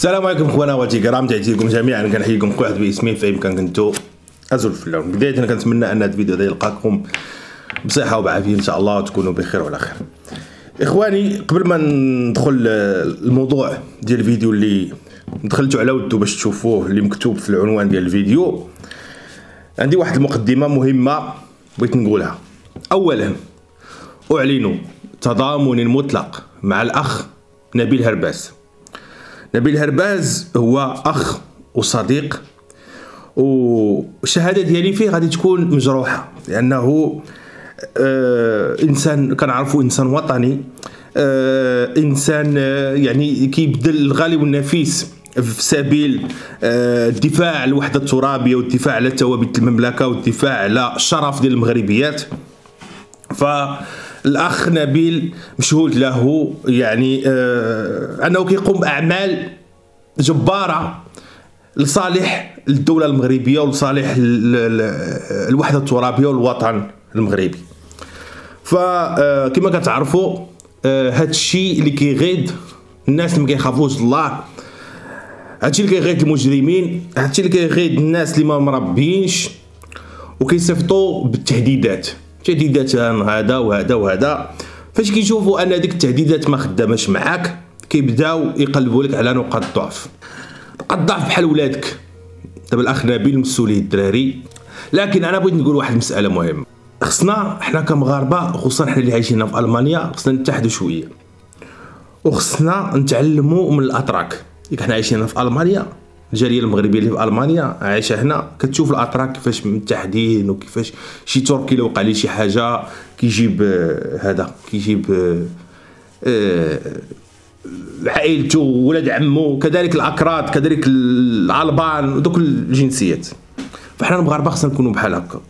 السلام عليكم اخوانا اخواتي الكرام، تحياتكم جميعا. كنحييكم كل واحد باسمه فيمكن كنتو ازول في اللون. بدايه كنتمنى ان هذا الفيديو هذا يلقاكم بصحه وبعافيه ان شاء الله، وتكونوا بخير وعلى خير. اخواني، قبل ما ندخل الموضوع ديال الفيديو اللي دخلتوا على ودو باش تشوفوه اللي مكتوب في العنوان ديال الفيديو، عندي واحد المقدمه مهمه بغيت نقولها. اولا، اعلن تضامن مطلق مع الاخ نبيل هرباس. نبيل هرباس هو اخ وصديق، والشهاده ديالي فيه غادي تكون مجروحه، لانه انسان كنعرفو، انسان وطني، انسان يعني كيبذل الغالي والنفيس في سبيل الدفاع على الوحده الترابيه، والدفاع على ثوابت المملكه، والدفاع على الشرف ديال المغربيات. فالاخ نبيل مشهود له يعني انه كيقوم باعمال جباره لصالح الدوله المغربيه ولصالح الوحده الترابيه والوطن المغربي. فكما كتعرفوا هذا الشيء اللي كيغيظ الناس اللي ما كيخافوش الله، هادشي اللي كيغيظ المجرمين، هادشي اللي كيغيظ الناس اللي ما مربينش وكيصيفطوا بالتهديدات، تهديدات هذا وهذا وهذا. فاش كيشوفوا ان هذيك التهديدات ما خداماش معاك، كيبداو يقلبوا لك على نقاط ضعف. نقاط ضعف بحال ولادك. دابا الاخ نبيل مسؤوليه الدراري، لكن انا بغيت نقول واحد المساله مهمه. خصنا حنا كمغاربه، خصوصا حنا اللي عايشين في المانيا، خصنا نتحدوا شويه، وخصنا نتعلموا من الاتراك. ياك حنا عايشين في المانيا، الجاليه المغربيه اللي في المانيا عايشه هنا، كتشوف الاتراك كيفاش متحدين، وكيفاش شي تركي لو وقع ليه شي حاجه كيجيب هذا، كيجيب عائلته ولاد عمو، كذلك الاكراد، كذلك العلبان ودوك الجنسيات. فحنا المغاربه خصنا نكونوا بحال هكا.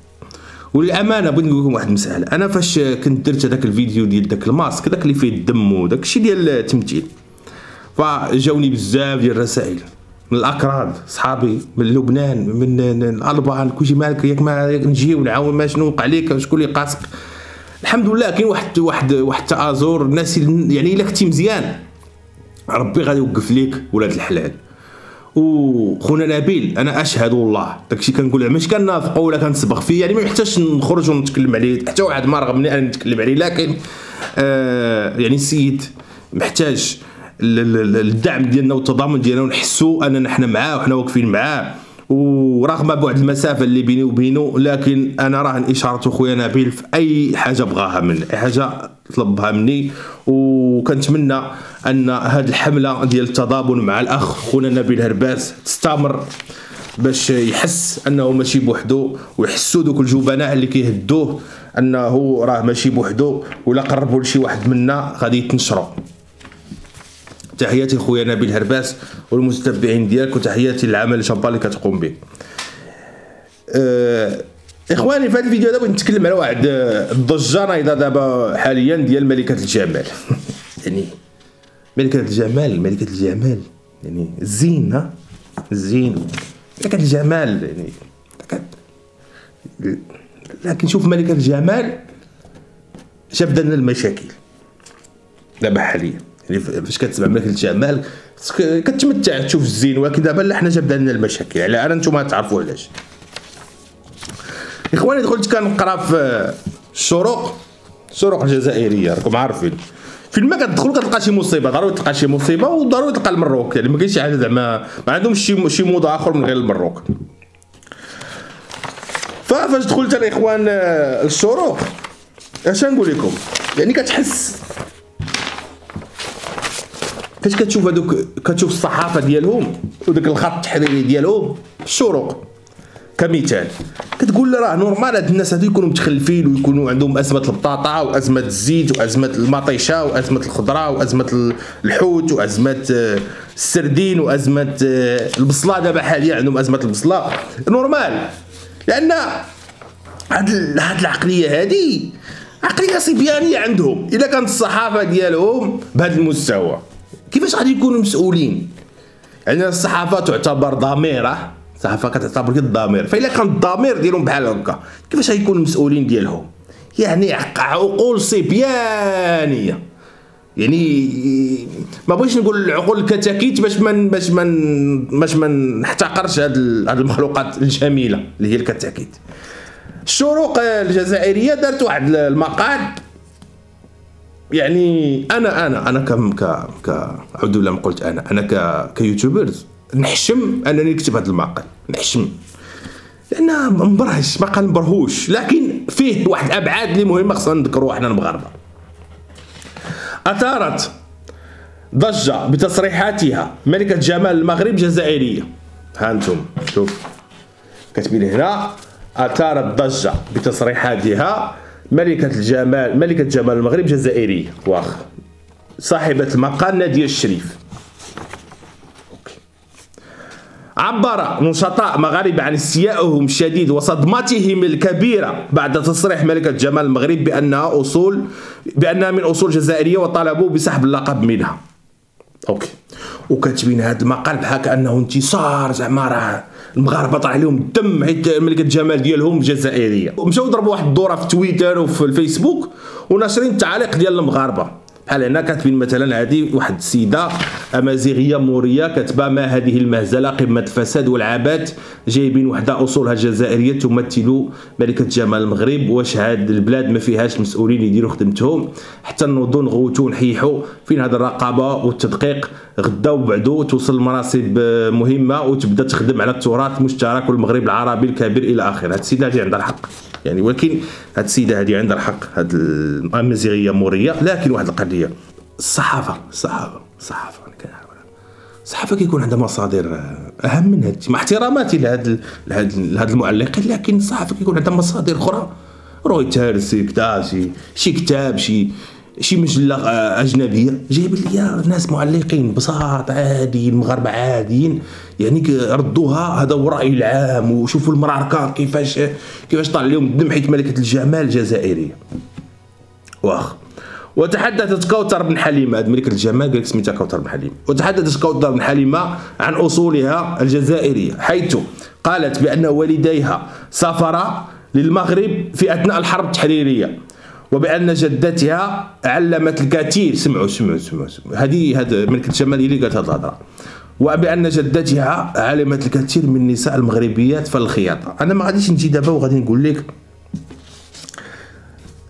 وللامانه بغيت نقول لكم واحد المساله، انا فاش كنت درت هذاك الفيديو ديال داك الماسك، داك اللي فيه الدم وداك الشيء ديال التمثيل، فجاوني بزاف ديال الرسائل من الاكراد، صحابي من لبنان، من الالبان، كلشي مالك، ياك ما نجي ونعاون، ما شنو وقع ليك، شكون اللي قاصك. الحمد لله كاين واحد التآزر. الناس يعني الا كنتي مزيان ربي غادي يوقف ليك ولاد الحلال. وخونا نبيل انا اشهد والله، داكشي كنقول ماشي كنافقو ولا كنصبغ فيه، يعني ما يحتاجش نخرج ونتكلم عليه، حتى واحد ما رغمني انا نتكلم عليه، لكن يعني السيد محتاج الدعم ديالنا والتضامن ديالنا، ونحسوا اننا حنا معاه وحنا واقفين معاه، ورغم بعد المسافه اللي بيني وبينه، لكن انا راه اشارته خويا نبيل في اي حاجه بغاها مني، اي حاجه طلبها مني. وكنتمنى ان هذه الحمله ديال التضامن مع الاخ خونا نبيل هرباس تستمر، باش يحس انه ماشي بوحدو، ويحسوا دوك الجبناء اللي كيهدوه انه راه ماشي بوحدو، ولا قربوا لشي واحد منا غادي يتنشروا. تحياتي خويا نبيل هرباس والمتبعين ديالك، وتحياتي للعمل الشابه اللي كتقوم به. اخواني، في هذا الفيديو هذا بغيت نتكلم على واحد الضجه نايضه دابا حاليا ديال ملكه الجمال. يعني ملكه الجمال يعني الزين، ها الزين، ملكه الجمال يعني. لكن شوف، ملكه الجمال شاف لنا المشاكل دابا حاليا. يعني فاش كتسمع ملك الجمال كتمتع تشوف الزين، ولكن دابا لا، حنا جاب لنا المشاكل على انا، نتوما تعرفوا علاش. اخواني، دخلت كنقرا في الشروق الجزائريه، راكم عارفين فين ما كتدخل كتلقى شي مصيبه، ضروري تلقى شي مصيبه، وضروري تلقى المروك، يعني ما كاينش حاجه زعما ما عندهمش شي موضه اخر من غير المروك. فاش دخلت الاخوان الشروق، اش نقول لكم، يعني كتحس فاش كتشوف هذوك، كتشوف الصحافه ديالهم وداك الخط التحريري ديالهم الشروق كمثال، كتقول راه نورمال هاد الناس هادو يكونوا متخلفين، ويكونوا عندهم ازمه البطاطا، وازمه الزيت، وازمه المطيشه، وازمه الخضره، وازمه الحوت، وازمه السردين، وازمه البصله. دابا حاليا عندهم ازمه البصله، نورمال، لان هاد العقليه هادي عقليه صبيانيه عندهم. اذا كانت الصحافه ديالهم بهذا المستوى، كيفاش غادي يكونوا مسؤولين؟ يعني الصحافه تعتبر ضميره، الصحافه كتعتبر كي الضمير، فإلا كان الضمير ديالهم بحال هكا، كيفاش غيكونوا المسؤولين ديالهم؟ يعني عقول صبيانيه، يعني ما بغيتش نقول عقول الكتاكيت باش ما نحتقرش هاد المخلوقات الجميله اللي هي الكتاكيت. الشروق الجزائريه دارت واحد المقال، يعني انا عبد الله ما قلت، انا كيوتيوبرز نحشم انني نكتب هذا المقال، نحشم لانه مبرهش، مقال مبرهوش لكن فيه واحد الابعاد اللي مهمه خصنا نذكروها حنا المغاربه. اثارت ضجه بتصريحاتها ملكه جمال المغرب جزائريه. ها انتم شوف كاتبين هنا اثارت ضجه بتصريحاتها ملكه جمال المغرب جزائريه، واخ صاحبه المقال نادية الشريف. عبر نشطاء مغاربة عن استيائهم الشديد وصدمتهم الكبيرة بعد تصريح ملكة جمال المغرب بأنها من أصول جزائرية وطالبوا بسحب اللقب منها. أوكي، وكاتبين هذا المقال بحال كأنه انتصار، زعما راه المغاربة طلع عليهم الدم حيت ملكة جمال ديالهم جزائرية. مشاو ضربوا واحد الدورة في تويتر وفي الفيسبوك وناشرين التعاليق ديال المغاربة. بحال هنا كاتبين مثلا هذه واحد السيده امازيغيه موريه كاتبه: ما هذه المهزله قمه الفساد والعبات، جايبين وحده اصولها الجزائريه تمثل ملكه جمال المغرب، واش هاد البلاد ما فيهاش المسؤولين يديروا خدمتهم؟ حتى نوضوا نغوتوا نحيحوا، فين هاد الرقابه والتدقيق؟ غدا وبعدو توصل لمناصب مهمه وتبدا تخدم على التراث المشترك والمغرب العربي الكبير الى اخره. هاد السيده هذه عندها الحق يعني، ولكن هاد السيده هذه عندها الحق، هاد الامازيغيه موريه. لكن واحد القضيه، الصحافه انا كنعرف الصحافه كيكون عندها مصادر اهم من هاد، مع احتراماتي لهاد المعلقين، لكن الصحافه كيكون عندها مصادر اخرى، رويترز، شي كتاب، شي مجله اجنبيه، جايب لي ناس معلقين بساط عاديين، مغاربه عاديين، يعني ردوها هذا هو الراي العام، وشوفوا المراركه كيفاش طال لهم الدم حيت ملكه الجمال الجزائريه. واخ، وتحدثت كوثر بن حليمة، هذه ملكة الجمال قالك سميتها كوثر بن حليمة، وتحدثت كوثر بن حليمة عن أصولها الجزائرية حيث قالت بأن والديها سافرا للمغرب في أثناء الحرب التحريرية، وبأن جدتها علمت الكثير. سمعوا هذه ملكة الجمال اللي قالت هذه الهضرة. وبأن جدتها علمت الكثير من النساء المغربيات في الخياطة. أنا ما غاديش نجي دابا وغادي نقول لك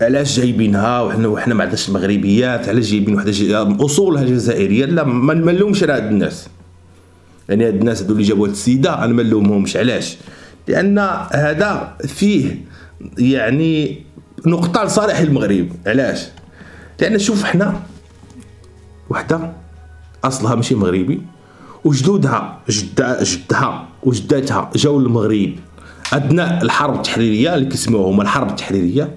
علاش جايبينها وحنا ما عندناش المغربيات، علاش جايبين وحده اصولها الجزائريه، لا ما نلومش على هاد الناس، يعني هاد الناس هادو اللي جابوا هاد السيده انا ما نلومهمش. علاش؟ لان هذا فيه يعني نقطه لصالح المغرب. علاش؟ لان شوف حنا وحده اصلها ماشي مغربي وجدودها جدها وجداتها جاوا للمغرب اثناء الحرب التحريريه اللي كيسموها هما الحرب التحريريه،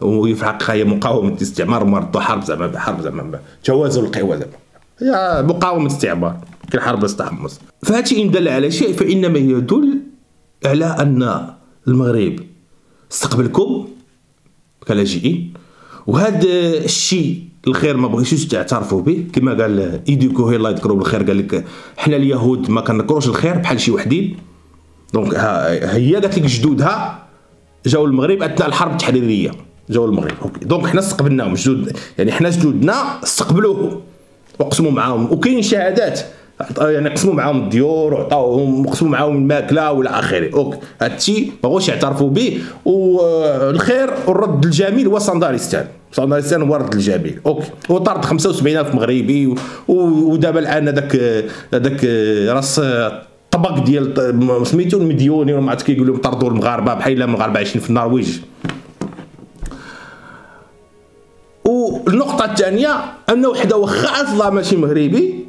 وهي في الحقيقه هي مقاومه الاستعمار، مرضوا حرب زعما بحرب زعما جوازوا القوى زعما، هي مقاومه الاستعمار كحرب استحمص. فهادشي ان دل على شيء فانما يدل على ان المغرب استقبلكم كلاجئين، وهذا الشيء الخير ما بغيتوش تعترفوا به، كما قال ايديكو الله يذكره بالخير، قال لك حنا اليهود ما كنذكروش الخير بحال شي وحدين. دونك هي قالت لك جدودها جاوا المغرب اثناء الحرب التحريريه، جاوا المغرب. اوكي، دونك حنا استقبلناهم جدود، يعني حنا جدودنا استقبلوهم وقسموا معاهم، وكاين شهادات يعني قسموا معاهم الديور وعطاوهم، وقسموا معاهم الماكله والى اخره. اوكي، هادشي ما بغاوش يعترفوا به، والخير والرد الجميل هو صندالستان هو الرد الجميل. اوكي، وطرد 75000 مغربي، ودابا الان هذاك راس طبق ديال سميتو المديوني، وما عرفت كيقول لهم طردوا المغاربه بحال المغاربه عايشين في النرويج. والنقطة الثانية أن وحدة واخا أصلا ماشي مغربي،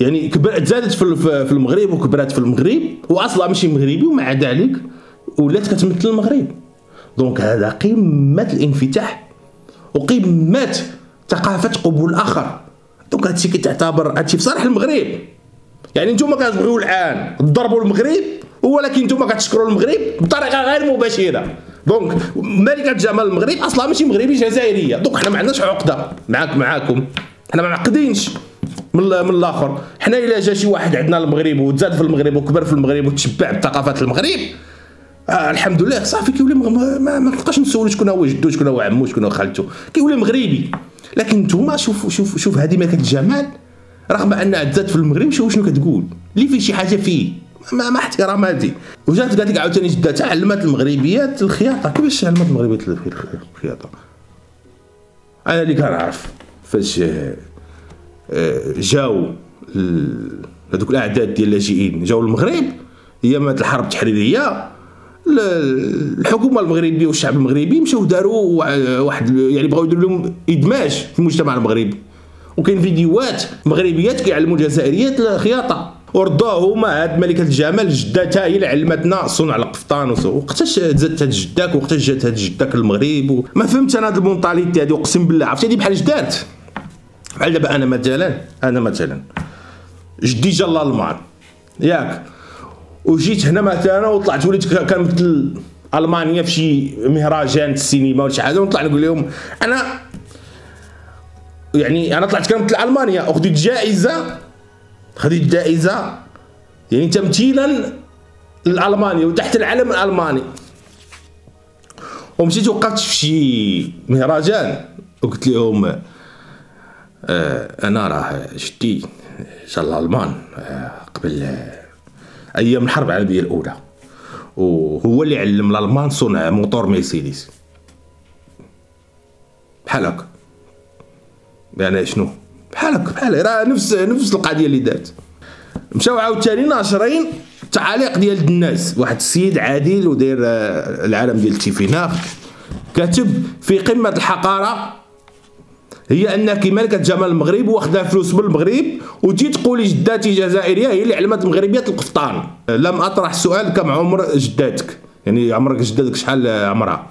يعني تزادت في المغرب وكبرات في المغرب وأصلا ماشي مغربي، ومع ذلك ولات كتمثل المغرب. دونك هذا قمة الانفتاح وقمة ثقافة قبول الآخر. دونك هادشي كتعتبر هادشي في صالح المغرب، يعني نتوما كتبغيو الآن تضربوا المغرب، ولكن نتوما كتشكروا المغرب بطريقة غير مباشرة. دونك ملكة جمال المغرب اصلا ماشي مغربي، جزائريه. دونك حنا ما عندناش عقده معاكم، حنا ما معقدينش من الاخر. حنا الا جا شي واحد عندنا المغرب وتزاد في المغرب وكبر في المغرب وتشبع بثقافه المغرب، الحمد لله صافي كيولي ما كنبقاش نسولو شكون هو جدو شكون هو عمو شكون هو خالته، كيولي مغربي. لكن نتوما شوف هذه ملكة الجمال رغم ان عزات في المغرب. شوف شنو كتقول اللي فيه شي حاجه فيه ما احترام هذه. وجات قالت لك عاوتاني جداتها علمات المغربيات الخياطه. كيفاش علمات المغربيات الخياطه؟ انا اللي كنعرف فاش جاو هذوك الاعداد ديال اللاجئين جاو المغرب ايامات الحرب التحريريه، الحكومه المغربيه والشعب المغربي مشاو داروا واحد يعني بغاو يديروا لهم ادماج في المجتمع المغربي. وكاين فيديوهات مغربيات كيعلموا الجزائريات الخياطه وردوهم. هاد ملكه الجمال جداتها هي اللي علمتنا صنع القفطان. وقتاش تزادت هاد جداك وقتاش جات هاد جداك المغرب؟ ما فهمتش انا هاد المونطاليتي هادي. اقسم بالله عرفتي هادي بحال جدات، بحال دابا انا مثلا جدي جا لالمان ياك، وجيت هنا مثلا وطلعت وليت كنمثل المانيا في شي مهرجان السينما ولا شي حاجه، ونطلع نقول لهم انا طلعت كنمثل المانيا وخديت جائزه، خديت جائزه يعني تمثيلا لالمانيا وتحت العلم الالماني. ومشيت وقفت في شي مهرجان وقلت لهم انا راه شتي شال الالمان قبل ايام الحرب العالميه الاولى، وهو اللي علم الالمان صنع موتور مرسيدس بحال هكا. يعني شنو بحال راه نفس القضيه اللي دارت. مشاو عاوتاني ناشرين تعاليق ديال الناس. واحد السيد عادل وداير العالم ديال التيفيناغ كاتب في قمه الحقاره هي انك ملكه جمال المغرب واخذه فلوس من المغرب، وتجي تقولي جداتي جزائريه هي اللي علمت مغربيات القفطان. لم اطرح سؤال كم عمر جداتك، يعني عمرك جداتك شحال عمرها،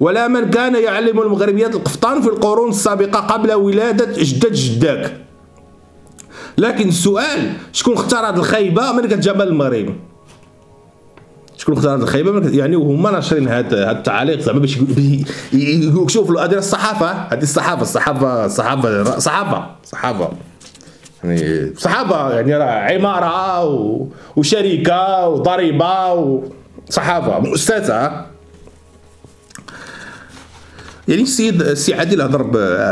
ولا من كان يعلم المغربيات القفطان في القرون السابقه قبل ولاده جدات جداك. لكن السؤال شكون اختار هذه الخيبه ملكه جمال المغرب؟ شكون اختار هذه الخيبه؟ يعني وهما ناشرين هاد التعليق زعما باش شوف هذه الصحافه، هذه الصحافه يعني صحافه يعني راه عماره وشركه وضريبه وصحافه مؤسسه. يعني السي عادل هضر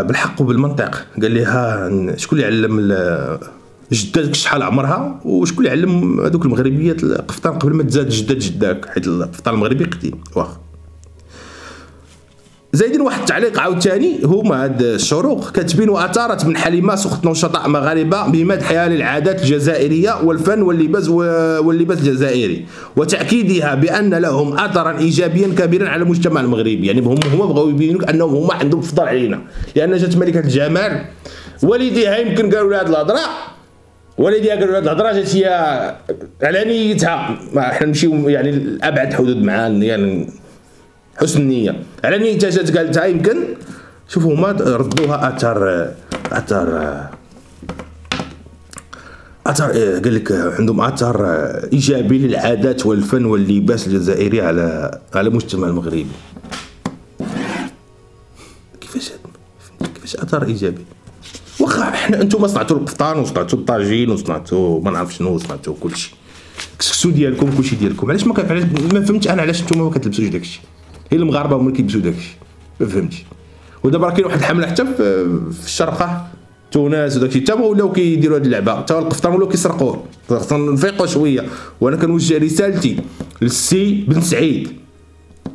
بالحق وبالمنطق. قال لها شكون اللي علم جداتك شحال عمرها، وشكون اللي علم هذوك المغربيات القفطان قبل ما تزاد جدات جداك، حيت القفطان المغربي قديم. واخا زايدين واحد التعليق عاوتاني هما هاد الشروق كاتبين: واثارت بن حليمه سخط نشطاء مغاربه بمدحها للعادات الجزائريه والفن واللباس الجزائري، وتاكيدها بان لهم اثرا ايجابيا كبيرا على المجتمع المغربي. يعني هما بغاو يبينوا لك انهم هما عندهم فضل علينا، لان جات ملكه الجمال والديها يمكن قالوا لها هاد الهضره، والديها قالوا لها هاد الهضره جات هي على نيتها. حنا نمشيو يعني لابعد حدود مع يعني حسن النية. على نيتها جات قالتها يمكن. شوفوا هما ردوها أثر قال لك عندهم أثر إيجابي للعادات والفن واللباس الجزائري على المجتمع المغربي. كيفاش أثر إيجابي؟ واخا حنا أنتم صنعتوا القفطان وصنعتوا الطاجين وصنعتوا ما نعرف شنو وصنعتوا كلشي، الكسكسو ديالكم كلشي ديالكم، علاش ما فهمتش انا علاش انتم ما كتلبسوش داكشي؟ هي المغاربه هما اللي كيلبسوا داكشي، ما فهمتش. ودابا راه كاين واحد الحمله حتى في الشرقه تونس وداكشي، حتى ولاو كيديروا هاد اللعبه، حتى القفطان ولاو كيسرقوه. خاصنا نفيقوا شويه. وانا كنوجه رسالتي للسي بن سعيد،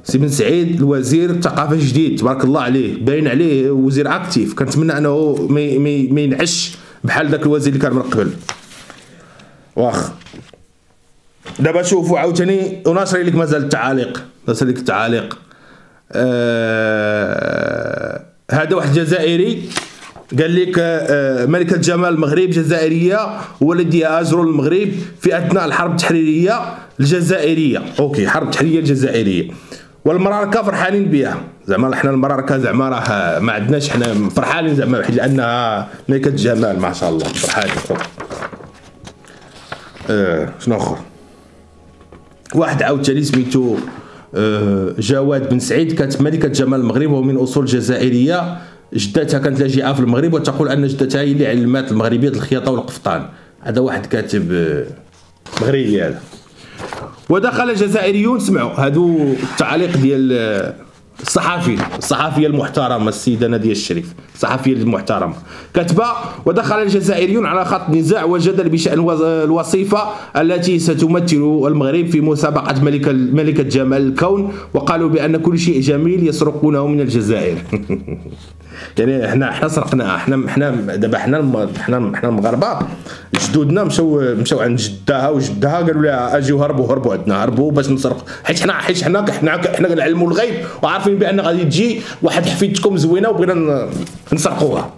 سي بن سعيد الوزير الثقافه الجديد، تبارك الله عليه، باين عليه وزير اكتيف، كنتمنى انه ما ينعش بحال داك الوزير اللي كان من قبل. واخا دابا شوفوا عاوتاني وناشرين لك مازال التعاليق، ناشر لك التعاليق. هذا واحد جزائري قال لك ملكة جمال المغرب جزائرية والديها هاجروا للمغرب في أثناء الحرب التحريرية الجزائرية. أوكي، حرب تحريرية الجزائرية، والمراركة فرحانين بها. زعما حنا المراركة زعما راه ما عندناش، حنا فرحانين زعما لأنها ملكة جمال ما شاء الله فرحانين. شنو آخر؟ واحد عاوتاني سميتو جواد بن سعيد كانت ملكة جمال المغرب ومن أصول جزائرية، جداتها كانت لاجئة في المغرب وتقول أن جدتها هي اللي علمات المغربيات الخياطة والقفطان. هذا واحد كاتب مغربي هذا. ودخل الجزائريون سمعوا هذو التعليق ديال الصحفية المحترمة السيدة نادية الشريف، الصحفية المحترمة كتبة: ودخل الجزائريون على خط النزاع والجدل بشأن الوصيفة التي ستمثل المغرب في مسابقة ملكة جمال الكون، وقالوا بأن كل شيء جميل يسرقونه من الجزائر. يعني حنا سرقناها، حنا دابا حنا المغاربه جدودنا مشاو عند جداها وجداها قالوا لها اجيو هربوا عندنا، هربوا باش نسرق، حيت حنا كنعلموا الغيب وعارفين بان غادي تجي واحد حفيدتكم زوينه وبغينا نسرقوها.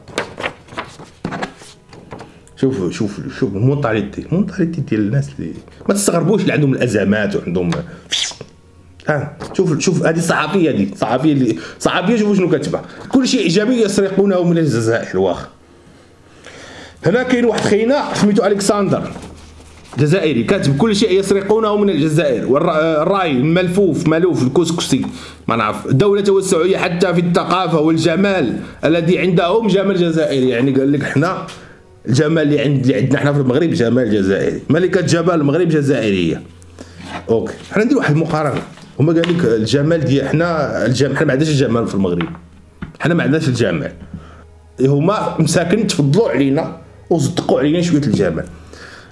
شوفوا شوفوا شوفوا المونطاليتي ديال الناس اللي ما تستغربوش، اللي عندهم الازمات وعندهم ها. شوف هذه الصحفيه هذه صحفيه شوفوا شنو كاتبه: كل شيء ايجابي يسرقونه من الجزائر. واخ هنا كاين واحد خينا سميتو ألكساندر جزائري كاتب: كل شيء يسرقونه من الجزائر، والراي الملفوف ملوف الكسكسي ما نعرف، الدوله توسعيه حتى في الثقافه والجمال الذي عندهم جمال جزائري. يعني قال لك حنا الجمال اللي عندنا حنا في المغرب جمال جزائري، ملكه جبال المغرب جزائريه. اوكي حنا ندير واحد المقارنه، هما قال لك الجمال ديال حنا ما عندناش الجمال في المغرب، حنا ما عندناش الجمال، هما مساكن تفضلوا علينا وصدقوا علينا شويه الجمال.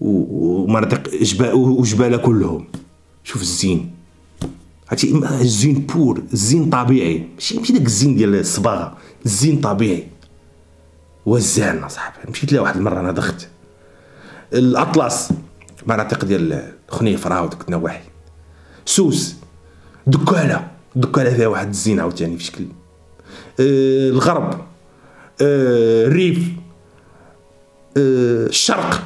ومناطق جبال وجبالها كلهم، شوف الزين، عرفتي الزين بور، الزين طبيعي، ماشي داك الزين ديال الصباغه، الزين طبيعي. وزان اصاحبي مشيت لها واحد المره انا دخلت الاطلس، مناطق ديال خنيفرة وديك النواحي، سوس، دكالة فيها واحد الزين عاوتاني في شكل، الغرب، الريف، الشرق،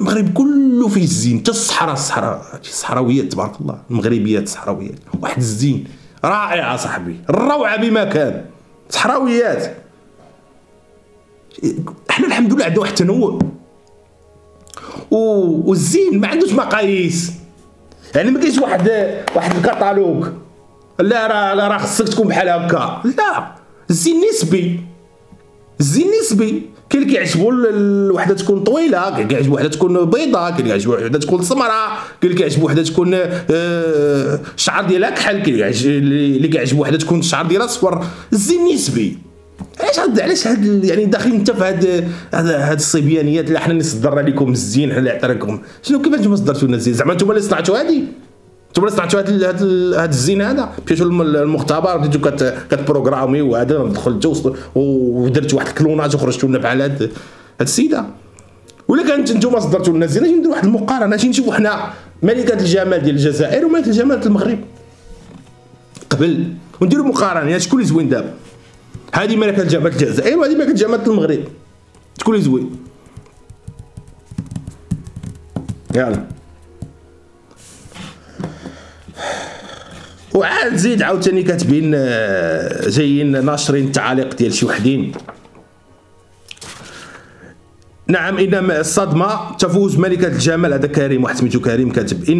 المغرب كله فيه الزين، حتى الصحراء الصحراويات تبارك الله، المغربيات الصحراويات، واحد الزين رائع صاحبي، الروعة بما كان، صحراويات. احنا الحمد لله عندنا واحد التنوع والزين ما عندوش مقاييس، يعني ما كاينش واحد الكتالوج، لا راه خصك تكون بحال هكا، لا الزين نسبي، الزين نسبي، كاين اللي كيعجبو الوحده تكون طويله، كاين اللي كيعجبو وحده تكون بيضاء، كاين اللي كيعجبو وحده تكون سمراء، كاين اللي كيعجبو وحده تكون الشعر ديالها كحل، كاين اللي كيعجبو وحده تكون الشعر ديالها صفر، الزين نسبي. علاش هاد يعني داخلين انت في هاد الصبيانيات؟ لا حنا اللي صدرنا لكم الزين، حنا اللي عطينا لكم شنو، كيفاش نتوما صدرتوا لنا الزين؟ زعما نتوما اللي صنعتوا هادي، نتوما اللي صنعتوا هاد الزين هذا، مشيتوا للمختبر بديتوا كتبروغرامي وهذا، دخلتوا ودرتوا واحد الكلوناج وخرجتوا لنا بحال هاد السيده. ولا كانت نتوما صدرتوا لنا الزين، اجي نديروا واحد المقارنه، اجي نشوفوا حنا ملكه الجمال ديال الجزائر وملكه الجمال ديال المغرب قبل، ونديروا مقارنه، يعني شكون اللي زوين دابا؟ هذه ملكة جامعة الجزائر وهذه ملكة جامعة المغرب، شكون اللي زوين؟ يلا وعاد زيد عاوتاني كاتبين جايين ناشرين التعاليق ديال شي وحدين: نعم إنما الصدمة تفوز ملكة الجمال. هذا كريم، واحد سميتو كريم كاتب: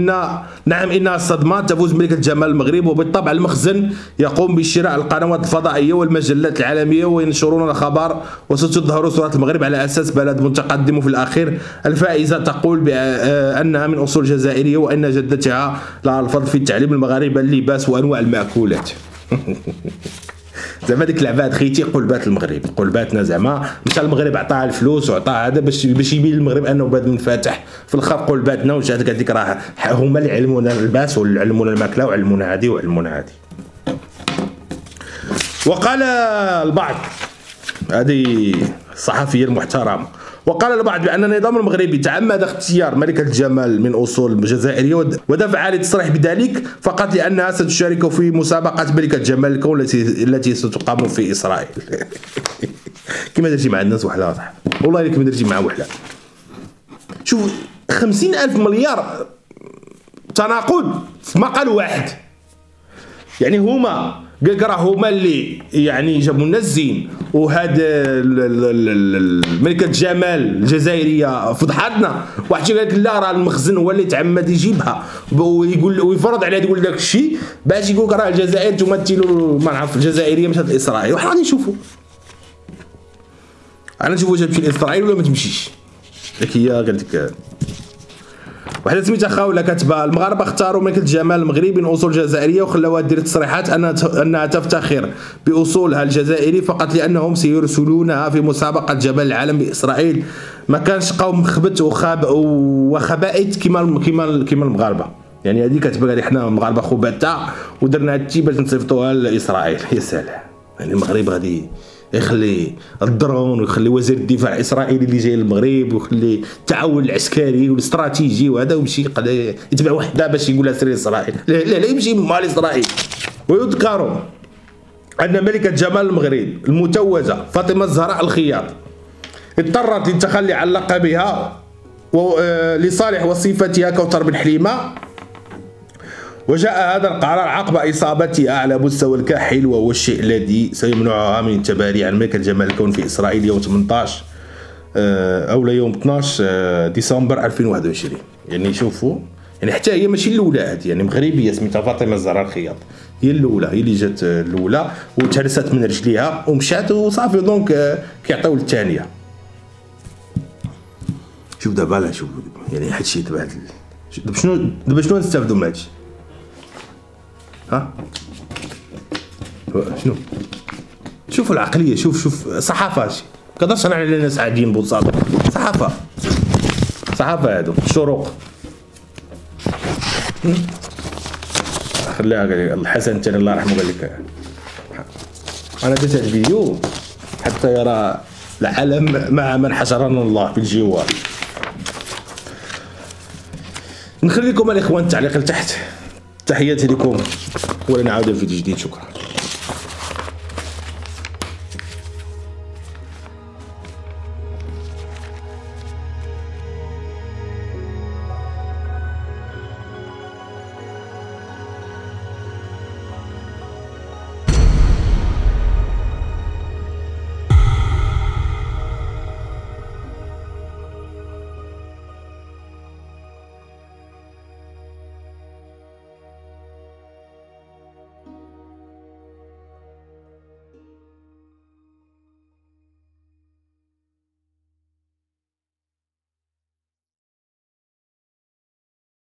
نعم إنها الصدمة تفوز ملكة الجمال المغرب، وبالطبع المخزن يقوم بشراء القنوات الفضائية والمجلات العالمية وينشرون الخبر، وستظهر صورة المغرب على أساس بلد متقدم في الأخير. الفائزة تقول بأنها من أصول جزائرية، وأن جدتها لها الفضل في التعليم المغاربة اللباس وأنواع المأكولات. زعما ديك اللعبه خيتي قلبات المغرب، قلباتنا زعما مشى المغرب عطاها الفلوس وعطاها هذا باش يبين المغرب انه بلاد منفتح، في الاخر قلباتنا وجات قالت لك راه هما اللي علمونا اللباس وعلمونا الماكله وعلمونا هذه وعلمونا هذه. وقال البعض، هذه الصحفيه المحترمه، وقال البعض بأن النظام المغربي تعمد اختيار ملكة الجمال من أصول جزائرية ودفع للتصريح بذلك فقط لأنها ستشارك في مسابقة ملكة الجمال الكون التي ستقام في إسرائيل. كما درتي مع الناس وحدها صح، والله إلا كما درتي مع وحدها. شوف 50 ألف مليار التناقض في مقال واحد. يعني هما قالك راه هما اللي يعني جابوا لنا الزين، وهاد ملكة جمال الجزائرية فضحتنا. واحد تيقول لك لا راه المخزن هو اللي تعمد يجيبها ويقول ويفرض عليها تقول داك الشيء باش يقول راه الجزائر تمثلوا ما نعرف الجزائرية مشات لإسرائيل. وحنا غادي نشوفوا، أنا نشوف واش تمشي لإسرائيل ولا ما تمشيش. هذيك هي قالت وحده سميتها خاوله كاتبه المغاربه اختاروا ملكه جمال المغربي من اصول جزائريه وخلاوها دير تصريحات انها تفتخر باصولها الجزائري فقط لانهم سيرسلونها في مسابقه جبل العالم باسرائيل. ما كانش قوم خبت وخبائت كيما المغاربه. يعني هذه كتبان لي حنا المغاربه خباتا ودرنا هادشي باش نصيفطوها لاسرائيل. يا سلام، يعني المغرب غادي يخلي الدرون ويخلي وزير الدفاع الاسرائيلي اللي جاي للمغرب ويخلي التعاون العسكري والاستراتيجي وهذا، ويمشي يتبع وحده باش يقولها سير اسرائيل. لا لا يمشي مع اسرائيل. ويذكر ان ملكه جمال المغرب المتوجه فاطمه الزهراء الخياط اضطرت للتخلي عن لقبها لصالح وصفتها كوثر بن حليمة، وجاء هذا القرار عقب إصابتها على مستوى الكاحل، وهو الشيء الذي سيمنعها من التباري عن ملكة جمال الكون في إسرائيل يوم 18 أو يوم 12 ديسمبر 2021. يعني شوفوا، يعني حتى هي ماشي الأولى هذه، يعني مغربية سميتها فاطمة الزهراء الخياط هي الأولى، هي اللي جات الأولى وتهرست من رجليها ومشات وصافي، دونك كيعطيو للثانية. شوف دابا، شوف يعني هادشي دابا شنو نستافدو من هادشي؟ ها شنو؟ شوفوا العقليه، شوف صحافه هادشي، ما كنهضرش انا على ناس عاديين بوصاط، صحافه هادو الشروق. خلاها الحسن الثاني الله يرحمه قال لك انا درت هاد الفيديو حتى يرى العالم مع من حشرنا الله في الجوار. نخليكم الاخوان التعليق لتحت، تحياتي لكم ولنعود في فيديو جديد. شكرا.